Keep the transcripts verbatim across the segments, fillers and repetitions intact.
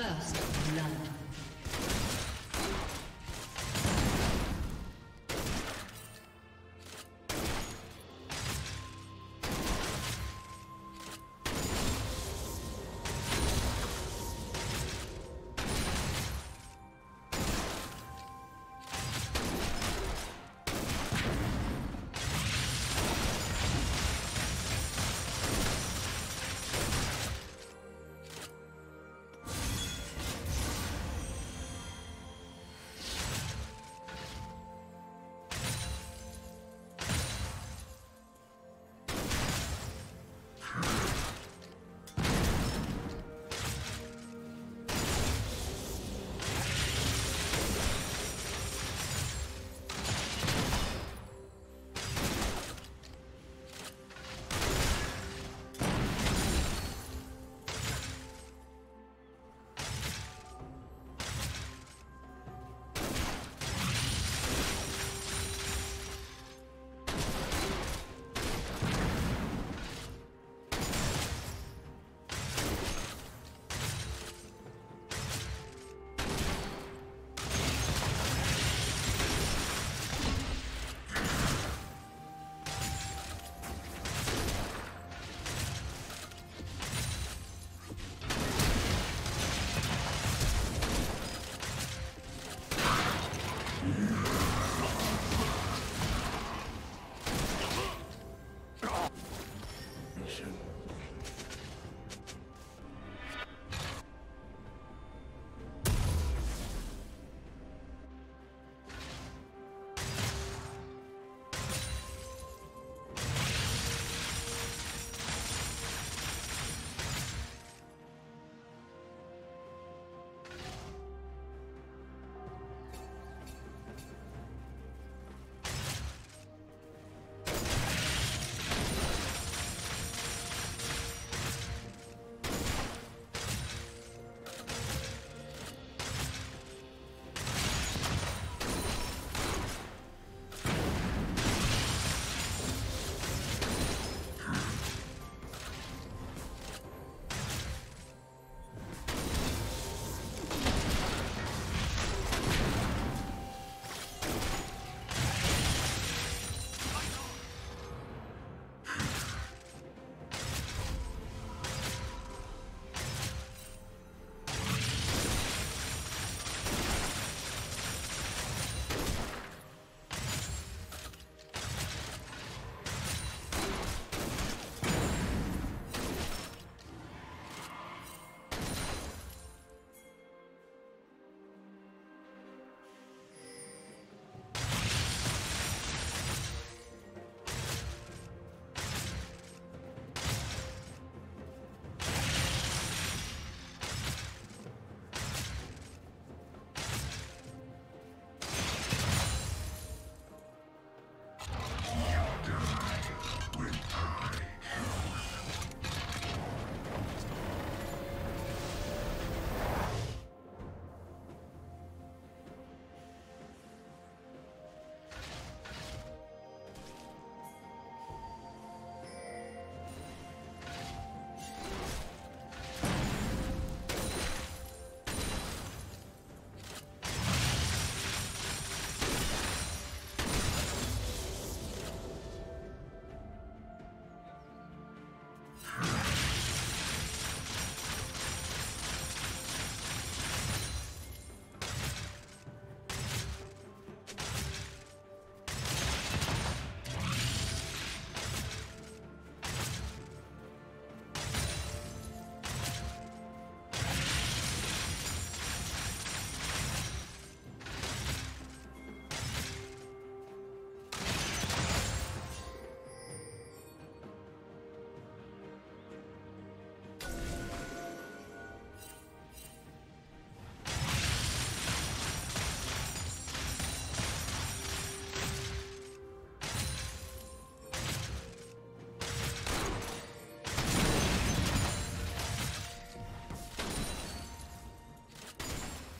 First blood.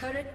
Turret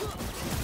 Come on.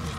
Yeah.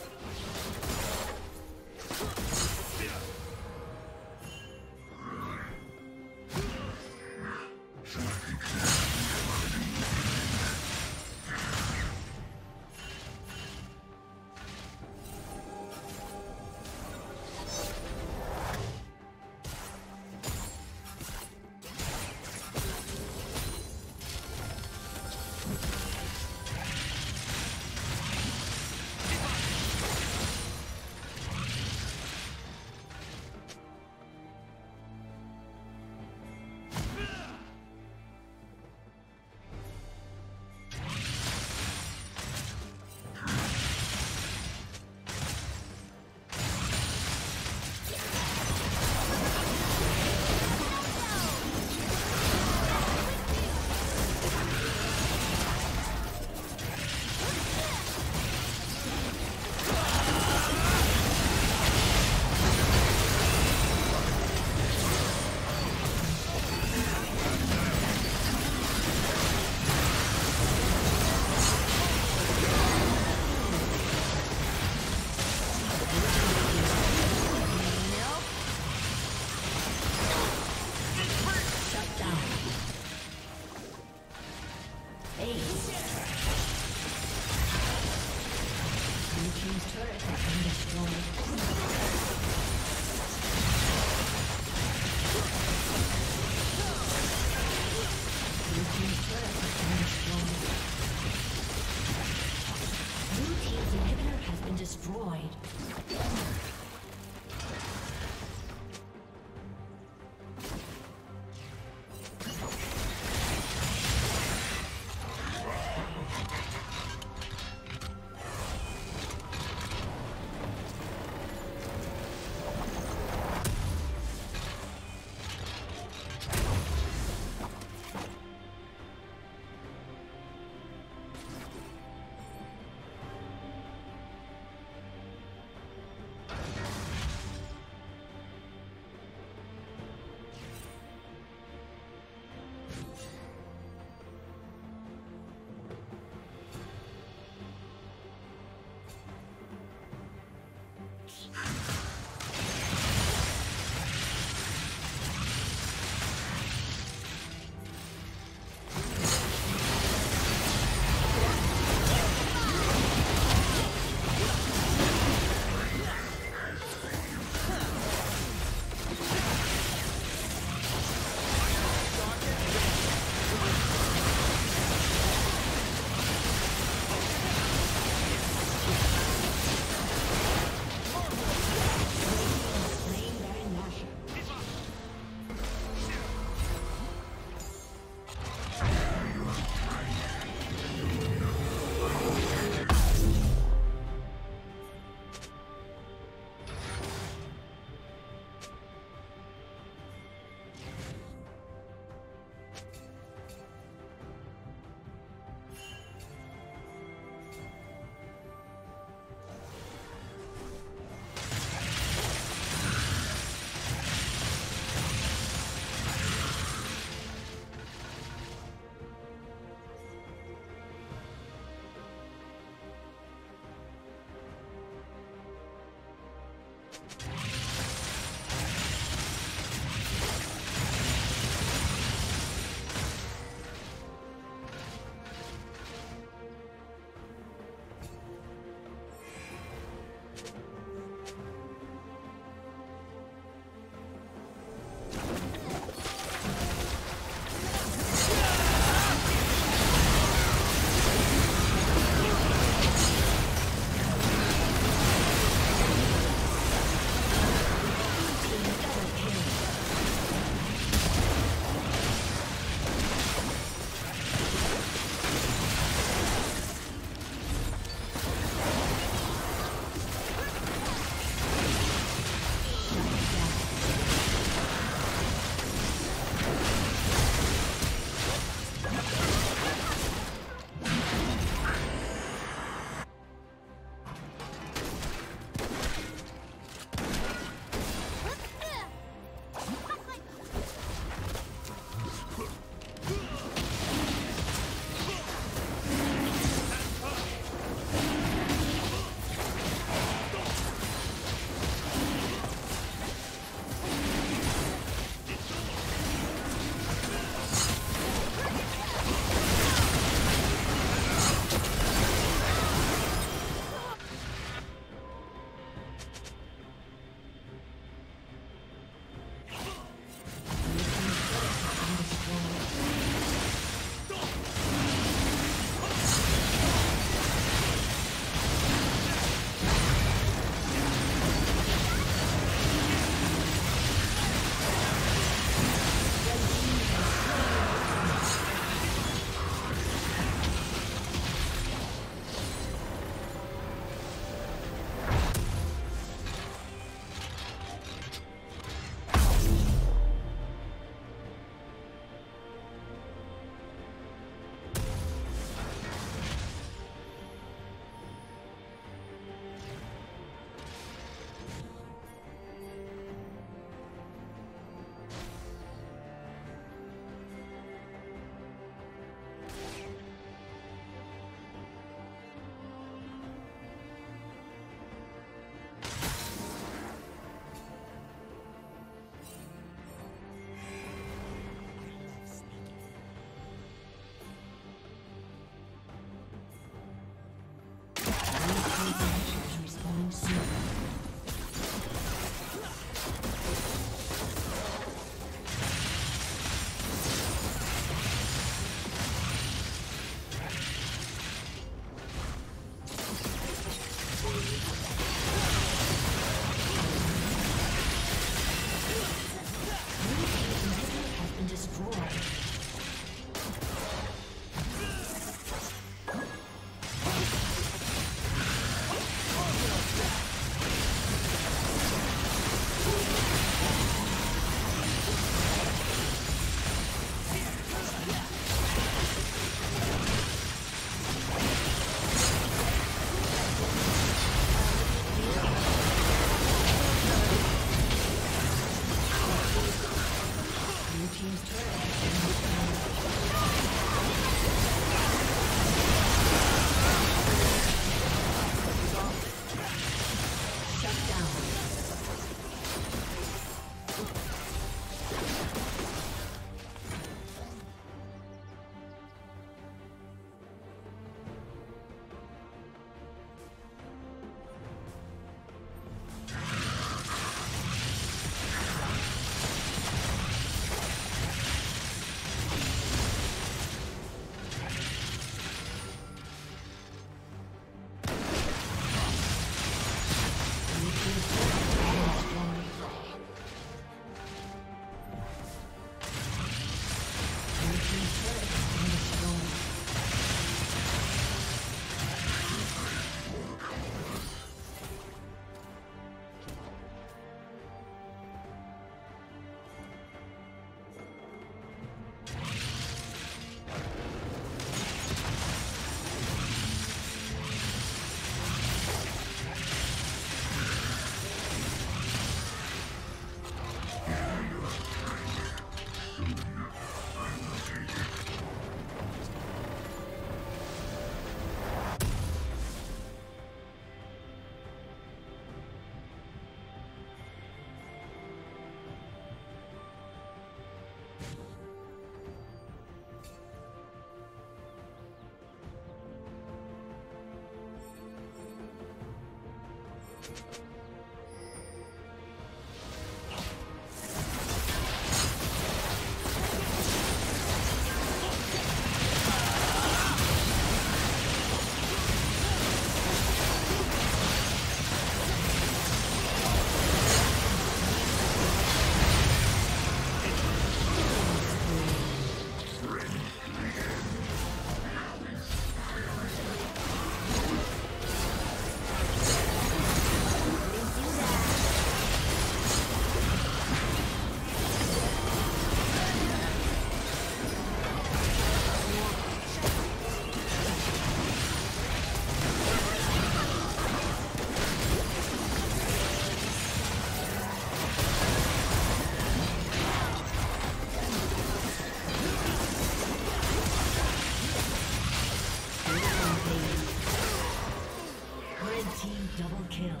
Double kill.